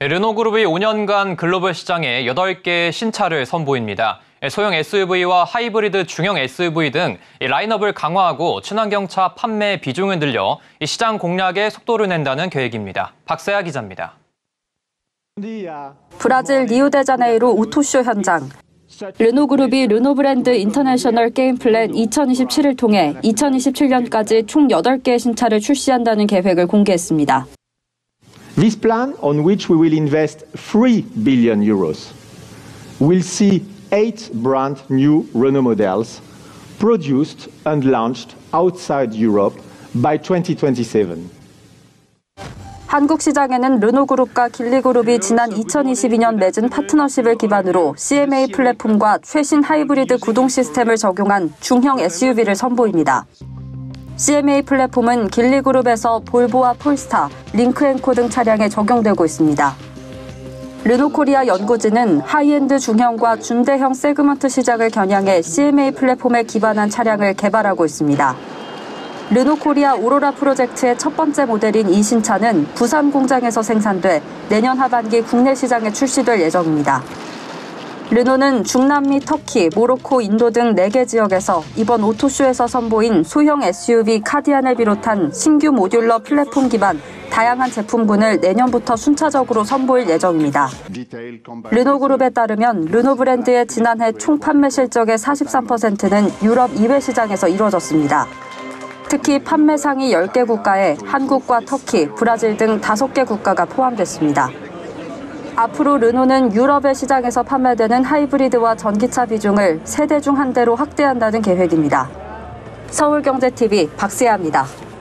르노그룹이 5년간 글로벌 시장에 8개의 신차를 선보입니다. 소형 SUV와 하이브리드 중형 SUV 등 라인업을 강화하고 친환경차 판매 비중을 늘려 시장 공략에 속도를 낸다는 계획입니다. 박세아 기자입니다. 브라질 리우데자네이루 우토쇼 현장. 르노그룹이 르노브랜드 인터내셔널 게임플랜 2027을 통해 2027년까지 총 8개의 신차를 출시한다는 계획을 공개했습니다. This plan, on which we will invest 3 billion euros, will see 8 brand new Renault models produced and launched outside Europe by 2027. 한국 시장에는 르노그룹과 길리그룹이 지난 2022년 맺은 파트너십을 기반으로 CMA 플랫폼과 최신 하이브리드 구동 시스템을 적용한 중형 SUV를 선보입니다. CMA 플랫폼은 길리그룹에서 볼보와 폴스타, 링크앤코 등 차량에 적용되고 있습니다. 르노코리아 연구진은 하이엔드 중형과 준대형 세그먼트 시장을 겨냥해 CMA 플랫폼에 기반한 차량을 개발하고 있습니다. 르노코리아 오로라 프로젝트의 첫 번째 모델인 이 신차는 부산 공장에서 생산돼 내년 하반기 국내 시장에 출시될 예정입니다. 르노는 중남미 터키, 모로코, 인도 등 4개 지역에서 이번 오토쇼에서 선보인 소형 SUV 카디안을 비롯한 신규 모듈러 플랫폼 기반 다양한 제품군을 내년부터 순차적으로 선보일 예정입니다. 르노그룹에 따르면 르노브랜드의 지난해 총 판매 실적의 43%는 유럽 이외 시장에서 이뤄졌습니다. 특히 판매 상위 10개 국가에 한국과 터키, 브라질 등 5개 국가가 포함됐습니다. 앞으로 르노는 유럽의 시장에서 판매되는 하이브리드와 전기차 비중을 3대 중 1대로 확대한다는 계획입니다. 서울경제TV 박세아입니다.